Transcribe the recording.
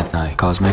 Bad Night Cosmic.